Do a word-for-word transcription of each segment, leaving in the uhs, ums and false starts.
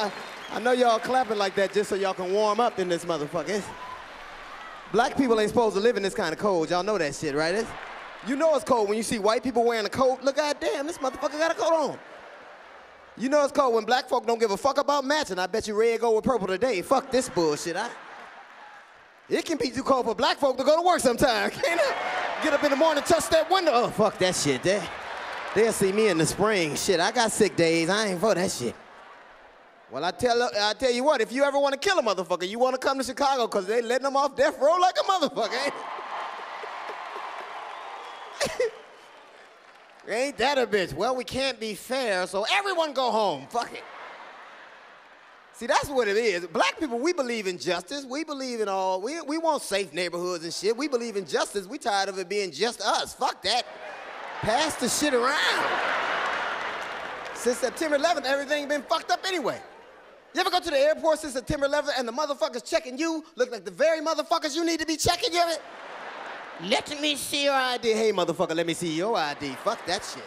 I, I know y'all clapping like that just so y'all can warm up in this motherfucker. It's, black people ain't supposed to live in this kind of cold. Y'all know that shit, right? It's, you know it's cold when you see white people wearing a coat. Look, goddamn, this motherfucker got a coat on. You know it's cold when black folk don't give a fuck about matching. I bet you red, gold, with purple today. Fuck this bullshit. I, it can be too cold for black folk to go to work sometime, can't it? Get up in the morning, touch that window. Oh, fuck that shit. They, they'll see me in the spring. Shit, I got sick days. I ain't for that shit. Well, I tell, I tell you what, if you ever want to kill a motherfucker, you want to come to Chicago because they letting them off death row like a motherfucker, ain't it? Ain't that a bitch? Well, we can't be fair, so everyone go home. Fuck it. See, that's what it is. Black people, we believe in justice. We believe in all. We, we want safe neighborhoods and shit. We believe in justice. We tired of it being just us. Fuck that. Pass the shit around. Since September eleventh, everything been fucked up anyway. You ever go to the airport since September eleventh and the motherfuckers checking you look like the very motherfuckers you need to be checking? You ever? Let me see your I D. Hey, motherfucker, let me see your I D. Fuck that shit.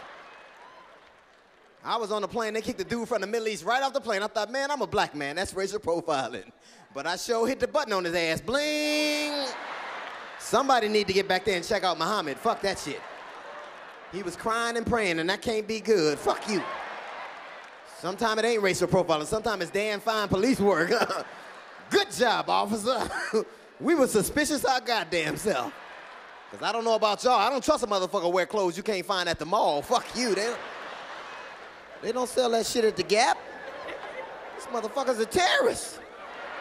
I was on the plane. They kicked the dude from the Middle East right off the plane. I thought, man, I'm a black man. That's racial profiling. But I sure hit the button on his ass. Bling! Somebody need to get back there and check out Muhammad. Fuck that shit. He was crying and praying, and that can't be good. Fuck you. Sometimes it ain't racial profiling. Sometimes it's damn fine police work. Good job, officer. We were suspicious our goddamn self. Because I don't know about y'all. I don't trust a motherfucker wear clothes you can't find at the mall. Fuck you. They don't, they don't sell that shit at the Gap. These motherfuckers are terrorists.